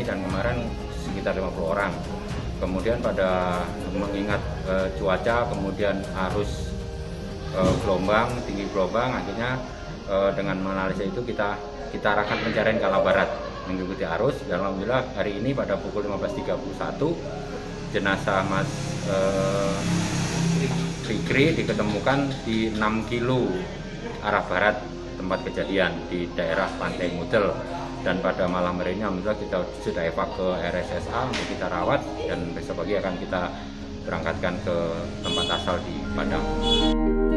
ini dan kemarin sekitar 50 orang. Kemudian pada mengingat cuaca, kemudian arus gelombang, tinggi gelombang, akhirnya dengan menganalisa itu kita arahkan pencarian ke arah barat mengikuti arus. Dan alhamdulillah hari ini pada pukul 15.31 jenazah Mas Fikri diketemukan di 6 kilo arah barat tempat kejadian di daerah Pantai Ngudel. Dan pada malam hari ini alhamdulillah kita sudah evak ke RSSA untuk kita rawat, dan besok pagi akan kita berangkatkan ke tempat asal di Padang.